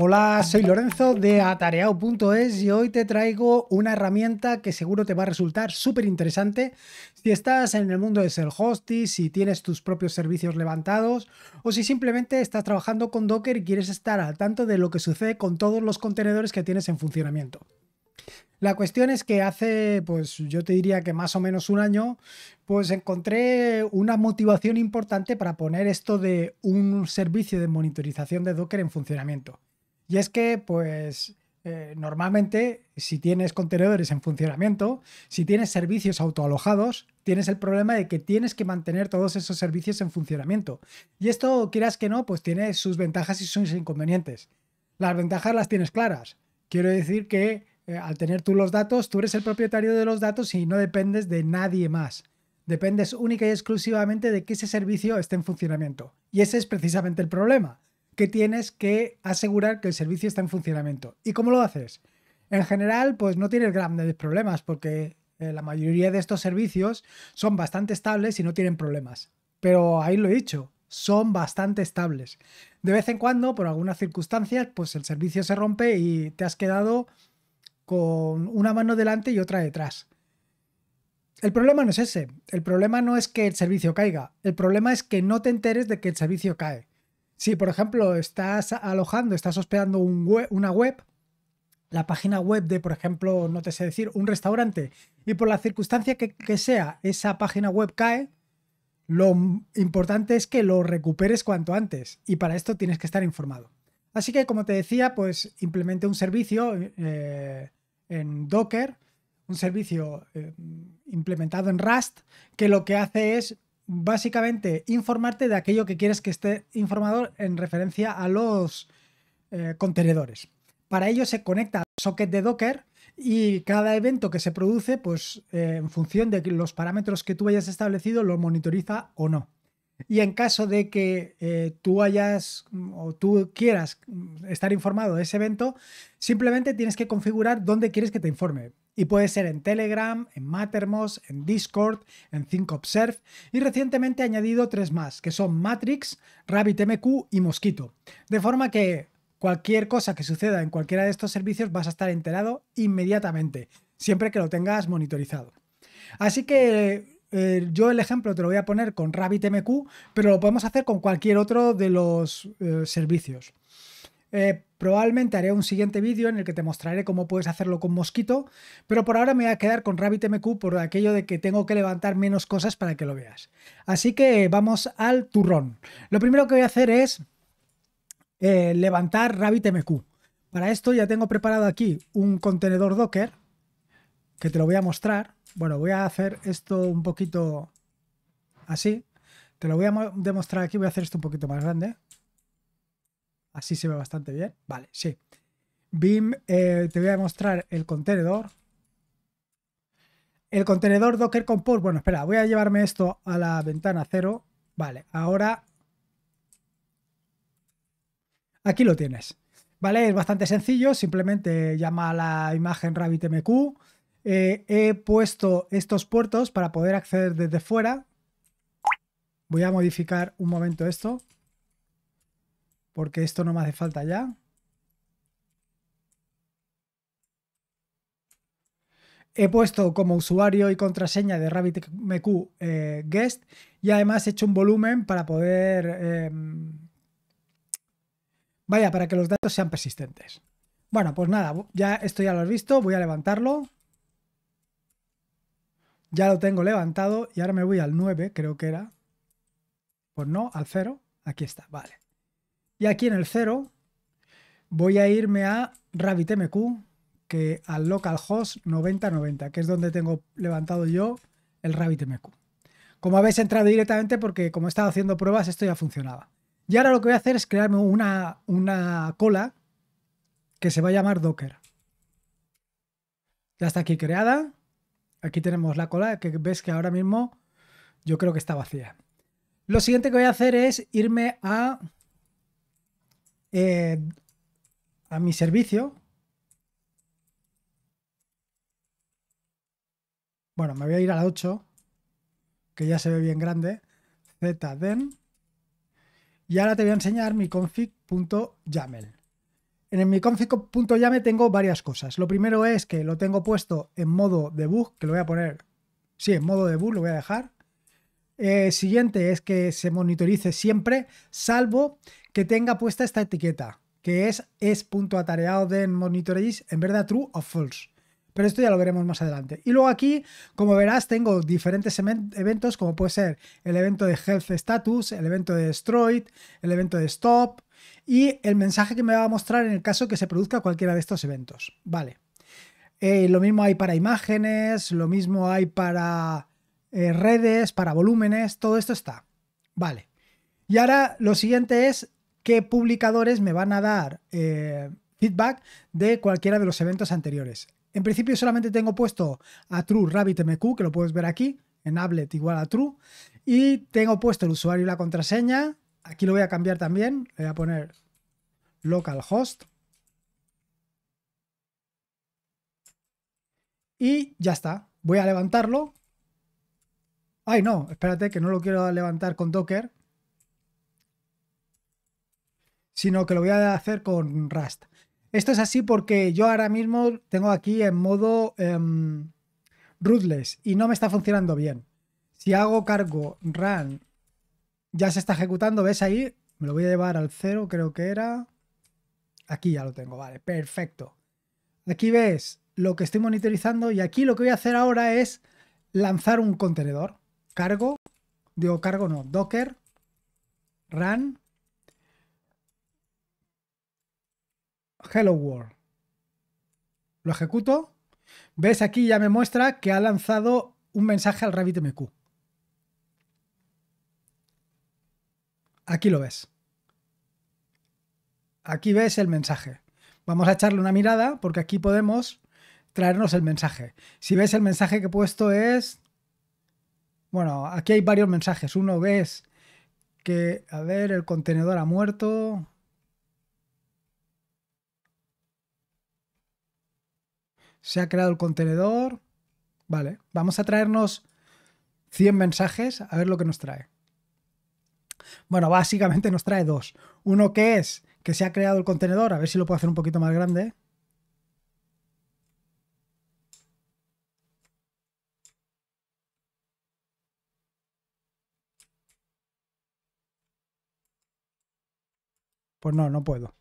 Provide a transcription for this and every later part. Hola, soy Lorenzo de atareao.es y hoy te traigo una herramienta que seguro te va a resultar súper interesante si estás en el mundo de self-hosting, si tienes tus propios servicios levantados o si simplemente estás trabajando con Docker y quieres estar al tanto de lo que sucede con todos los contenedores que tienes en funcionamiento. La cuestión es que hace, pues yo te diría que más o menos un año, pues encontré una motivación importante para poner esto de un servicio de monitorización de Docker en funcionamiento. Y es que, pues, normalmente, si tienes contenedores en funcionamiento, si tienes servicios autoalojados, tienes el problema de que tienes que mantener todos esos servicios en funcionamiento. Y esto, quieras que no, pues tiene sus ventajas y sus inconvenientes. Las ventajas las tienes claras. Quiero decir que al tener tú los datos, tú eres el propietario de los datos y no dependes de nadie más. Dependes única y exclusivamente de que ese servicio esté en funcionamiento. Y ese es precisamente el problema, que tienes que asegurar que el servicio está en funcionamiento. ¿Y cómo lo haces? En general, pues no tienes grandes problemas porque la mayoría de estos servicios son bastante estables y no tienen problemas. Pero ahí lo he dicho, son bastante estables. De vez en cuando, por algunas circunstancias, pues el servicio se rompe y te has quedado con una mano delante y otra detrás. El problema no es ese. El problema no es que el servicio caiga. El problema es que no te enteres de que el servicio cae. Si, por ejemplo, estás alojando, estás hospedando una web, la página web de, por ejemplo, no te sé decir, un restaurante, y por la circunstancia que sea, esa página web cae, lo importante es que lo recuperes cuanto antes. Y para esto tienes que estar informado. Así que, como te decía, pues implementé un servicio en Docker, un servicio implementado en Rust, que lo que hace es básicamente informarte de aquello que quieres que esté informado en referencia a los contenedores. Para ello se conecta al socket de Docker y cada evento que se produce, pues en función de los parámetros que tú hayas establecido, lo monitoriza o no. Y en caso de que tú quieras estar informado de ese evento, simplemente tienes que configurar dónde quieres que te informe. Y puede ser en Telegram, en Mattermost, en Discord, en Think Observe. Y recientemente he añadido 3 más, que son Matrix, RabbitMQ y Mosquitto. De forma que cualquier cosa que suceda en cualquiera de estos servicios vas a estar enterado inmediatamente, siempre que lo tengas monitorizado. Así que yo el ejemplo te lo voy a poner con RabbitMQ, pero lo podemos hacer con cualquier otro de los servicios. Probablemente haré un siguiente vídeo en el que te mostraré cómo puedes hacerlo con Mosquitto, pero por ahora me voy a quedar con RabbitMQ por aquello de que tengo que levantar menos cosas para que lo veas. Así que vamos al turrón. Lo primero que voy a hacer es levantar RabbitMQ. Para esto ya tengo preparado aquí un contenedor Docker que te lo voy a mostrar. Bueno, voy a hacer esto un poquito así. Te lo voy a demostrar aquí. Voy a hacer esto un poquito más grande. Así se ve bastante bien. Vale, sí. Bim, te voy a demostrar el contenedor. El contenedor Docker Compose. Bueno, espera, voy a llevarme esto a la ventana 0. Vale, ahora aquí lo tienes. Vale, es bastante sencillo. Simplemente llama a la imagen RabbitMQ. He puesto estos puertos para poder acceder desde fuera. Voy a modificar un momento esto, porque esto no me hace falta ya. He puesto como usuario y contraseña de RabbitMQ guest, y además he hecho un volumen para poder para que los datos sean persistentes. Bueno, pues nada, ya esto ya lo has visto. Voy a levantarlo. Ya lo tengo levantado y ahora me voy al 9, creo que era. Pues no, al 0. Aquí está, vale. Y aquí en el 0 voy a irme a RabbitMQ, que al localhost 9090, que es donde tengo levantado yo el RabbitMQ. Como habéis entrado directamente, porque como he estado haciendo pruebas, esto ya funcionaba. Y ahora lo que voy a hacer es crearme una cola que se va a llamar Docker. Ya está aquí creada. Aquí tenemos la cola, que ves que ahora mismo yo creo que está vacía. Lo siguiente que voy a hacer es irme a mi servicio. Bueno, me voy a ir a la 8, que ya se ve bien grande. Zden. Y ahora te voy a enseñar mi config.yaml. En mi config.yame tengo varias cosas. Lo primero es que lo tengo puesto en modo debug, que lo voy a poner... Sí, en modo debug lo voy a dejar. Siguiente es que se monitorice siempre, salvo que tenga puesta esta etiqueta, que es .atareado de monitoreis en vez de true o false. Pero esto ya lo veremos más adelante. Y luego aquí, como verás, tengo diferentes eventos, como puede ser el evento de health status, el evento de destroyed, el evento de stop y el mensaje que me va a mostrar en el caso que se produzca cualquiera de estos eventos. Vale. Lo mismo hay para imágenes, lo mismo hay para redes, para volúmenes, todo esto está. Vale. Y ahora lo siguiente es qué publicadores me van a dar feedback de cualquiera de los eventos anteriores. En principio solamente tengo puesto a true RabbitMQ, que lo puedes ver aquí, enablet igual a true, y tengo puesto el usuario y la contraseña. Aquí lo voy a cambiar también, le voy a poner localhost y ya está. Voy a levantarlo. Ay, no, espérate, que no lo quiero levantar con Docker, sino que lo voy a hacer con Rust. Esto es así porque yo ahora mismo tengo aquí en modo rootless y no me está funcionando bien. Si hago cargo run, ya se está ejecutando, ¿ves ahí? Me lo voy a llevar al 0, creo que era. Aquí ya lo tengo, vale, perfecto. Aquí ves lo que estoy monitorizando y aquí lo que voy a hacer ahora es lanzar un contenedor. Docker, run. Hello World. Lo ejecuto. ¿Ves? Aquí ya me muestra que ha lanzado un mensaje al RabbitMQ. Aquí lo ves. Aquí ves el mensaje. Vamos a echarle una mirada porque aquí podemos traernos el mensaje. Si ves, el mensaje que he puesto es... Bueno, aquí hay varios mensajes. Uno ves que... A ver, el contenedor ha muerto... Se ha creado el contenedor. Vale, vamos a traernos 100 mensajes, a ver lo que nos trae. Bueno, básicamente nos trae dos. Uno que es que se ha creado el contenedor, a ver si lo puedo hacer un poquito más grande. Pues no, no puedo.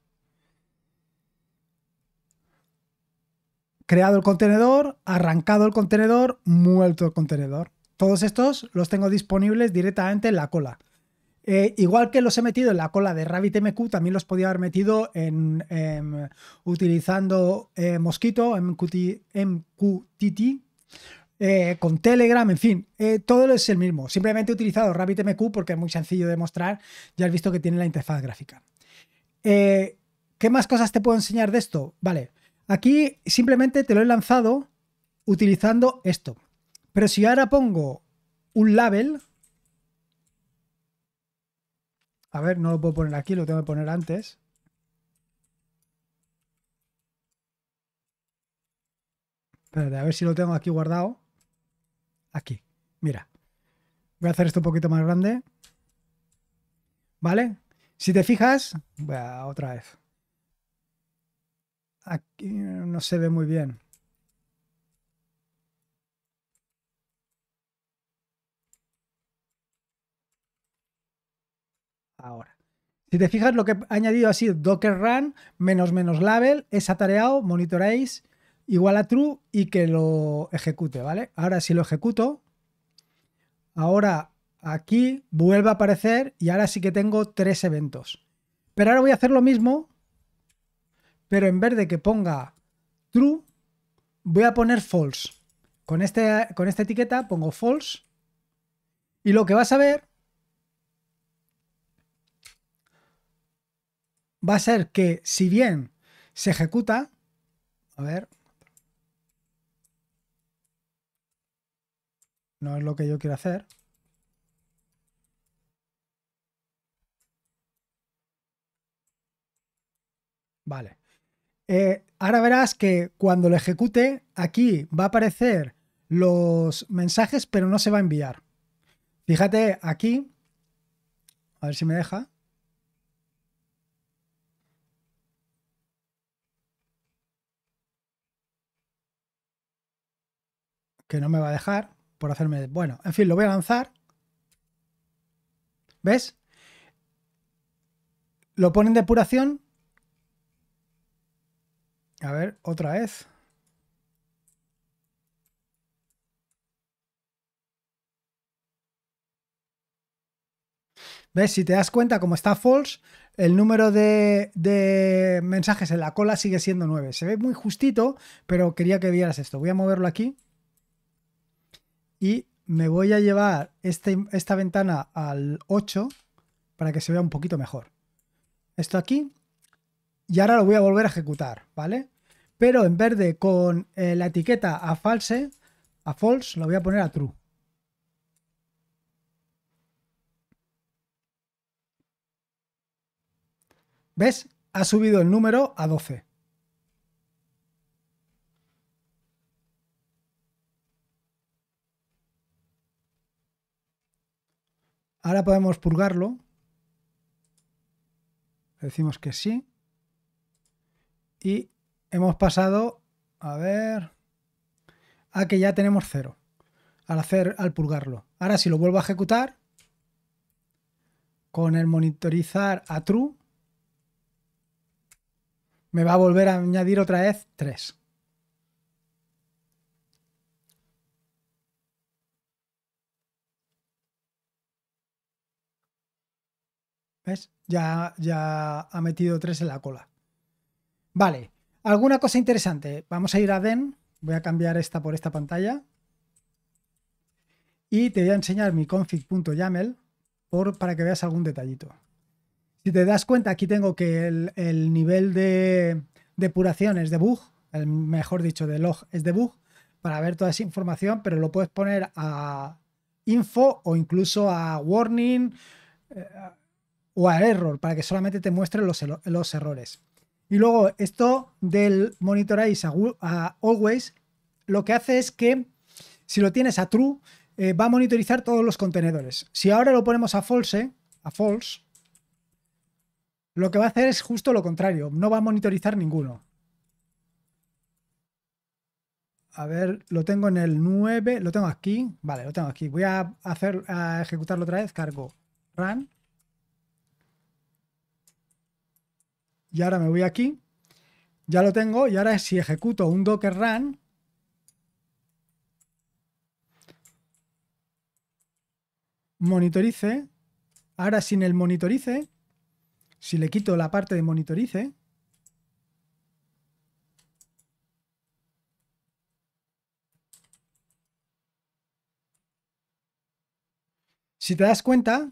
Creado el contenedor, arrancado el contenedor, muerto el contenedor. Todos estos los tengo disponibles directamente en la cola. Igual que los he metido en la cola de RabbitMQ, también los podía haber metido en, utilizando Mosquitto, MQTT, con Telegram, en fin, todo es el mismo. Simplemente he utilizado RabbitMQ porque es muy sencillo de mostrar. Ya has visto que tiene la interfaz gráfica. ¿Qué más cosas te puedo enseñar de esto? Vale. Aquí simplemente te lo he lanzado utilizando esto. Pero si ahora pongo un label... A ver, no lo puedo poner aquí, lo tengo que poner antes. Espérate, a ver si lo tengo aquí guardado. Aquí, mira. Voy a hacer esto un poquito más grande. ¿Vale? Si te fijas... Voy a otra vez. Aquí no se ve muy bien. Ahora. Si te fijas, lo que he añadido ha sido docker run -- label es atareado, monitoreis igual a true y que lo ejecute, ¿vale? Ahora si lo ejecuto, ahora aquí vuelve a aparecer y ahora sí que tengo 3 eventos. Pero ahora voy a hacer lo mismo. Pero en vez de que ponga true, voy a poner false. Con esta etiqueta pongo false. Y lo que vas a ver va a ser que si bien se ejecuta... A ver... No es lo que yo quiero hacer. Vale. Ahora verás que cuando lo ejecute, aquí va a aparecer los mensajes, pero no se va a enviar. Fíjate aquí, a ver si me deja. que no me va a dejar por hacerme... Bueno, en fin, lo voy a lanzar. ¿Ves? Lo ponen depuración. A ver, otra vez. ¿Ves? Si te das cuenta, como está false, el número de mensajes en la cola sigue siendo 9. Se ve muy justito, pero quería que vieras esto. Voy a moverlo aquí y me voy a llevar esta ventana al 8 para que se vea un poquito mejor. Esto aquí. Y ahora lo voy a volver a ejecutar, ¿vale? Pero en vez de con la etiqueta a false, lo voy a poner a true. ¿Ves? Ha subido el número a 12. Ahora podemos purgarlo. Le decimos que sí. Y hemos pasado, a ver, a que ya tenemos 0 al purgarlo. Ahora si lo vuelvo a ejecutar, con el monitorizar a true, me va a volver a añadir otra vez 3. ¿Ves? Ya ha metido 3 en la cola. Vale. ¿Alguna cosa interesante? Vamos a ir a Den. Voy a cambiar esta por esta pantalla. Y te voy a enseñar mi config.yaml para que veas algún detallito. Si te das cuenta, aquí tengo que el nivel de depuración es debug, mejor dicho, de log es debug, para ver toda esa información, pero lo puedes poner a info o incluso a warning o a error, para que solamente te muestre los errores. Y luego esto del monitorize a always, lo que hace es que si lo tienes a true, va a monitorizar todos los contenedores. Si ahora lo ponemos a false, lo que va a hacer es justo lo contrario, no va a monitorizar ninguno. A ver, lo tengo en el 9, lo tengo aquí, vale, lo tengo aquí. Voy a ejecutarlo otra vez, cargo run. Y ahora me voy aquí, ya lo tengo, y ahora si ejecuto un docker run, monitorice, ahora sin el monitorice, si le quito la parte de monitorice, si te das cuenta,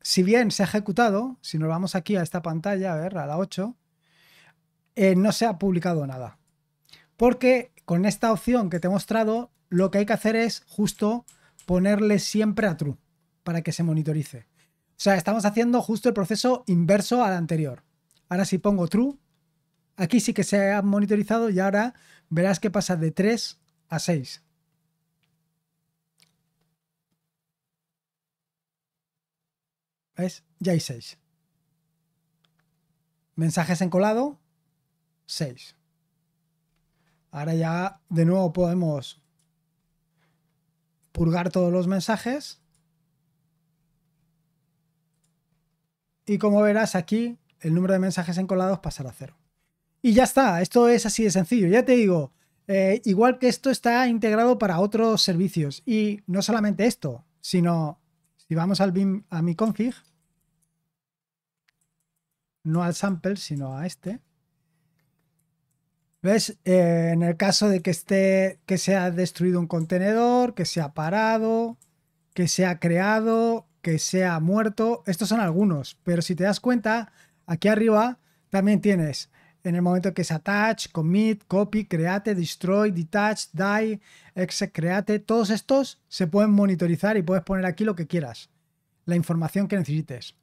si bien se ha ejecutado, si nos vamos aquí a esta pantalla, a ver, a la 8, no se ha publicado nada. Porque con esta opción que te he mostrado, lo que hay que hacer es justo ponerle siempre a true para que se monitorice. O sea, estamos haciendo justo el proceso inverso al anterior. Ahora si pongo true, aquí sí que se ha monitorizado y ahora verás que pasa de 3 a 6. ¿Ves? Ya hay 6. Mensajes en colado, 6. Ahora ya de nuevo podemos purgar todos los mensajes. Y como verás aquí, el número de mensajes encolados pasará a 0. Y ya está, esto es así de sencillo. Ya te digo, igual que esto está integrado para otros servicios. Y no solamente esto, sino si vamos a mi config, no al sample, sino a este. ¿Ves? En el caso de que se ha destruido un contenedor, que se ha parado, que se ha creado, que sea muerto, estos son algunos, pero si te das cuenta, aquí arriba también tienes, en el momento que es attach, commit, copy, create, destroy, detach, die, exec, create, todos estos se pueden monitorizar y puedes poner aquí lo que quieras, la información que necesites.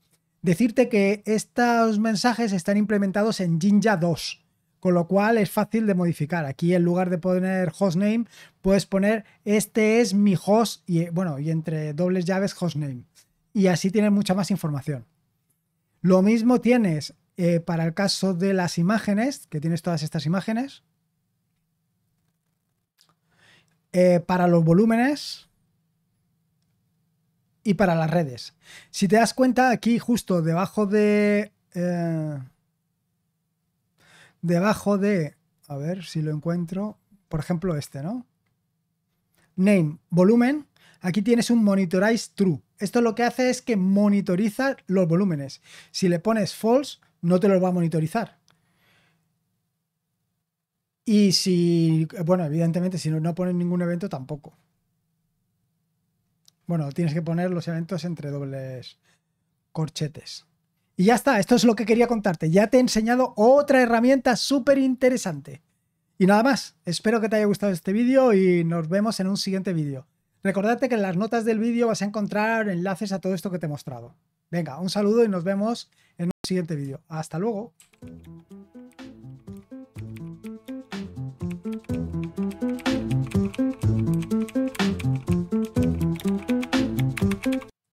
Decirte que estos mensajes están implementados en Jinja 2, con lo cual es fácil de modificar. Aquí en lugar de poner hostname, puedes poner este es mi host y bueno, y entre dobles llaves hostname. Y así tienes mucha más información. Lo mismo tienes para el caso de las imágenes, que tienes todas estas imágenes. para los volúmenes y para las redes. Si te das cuenta, aquí justo debajo de, a ver si lo encuentro, por ejemplo este, ¿no? Name, volumen, aquí tienes un monitorize true. Esto lo que hace es que monitoriza los volúmenes. Si le pones false, no te los va a monitorizar. Y si, bueno, evidentemente, si no pones ningún evento, tampoco. Bueno, tienes que poner los eventos entre dobles corchetes. Y ya está, esto es lo que quería contarte. Ya te he enseñado otra herramienta súper interesante. Y nada más, espero que te haya gustado este vídeo y nos vemos en un siguiente vídeo. Recordate que en las notas del vídeo vas a encontrar enlaces a todo esto que te he mostrado. Venga, un saludo y nos vemos en un siguiente vídeo. Hasta luego.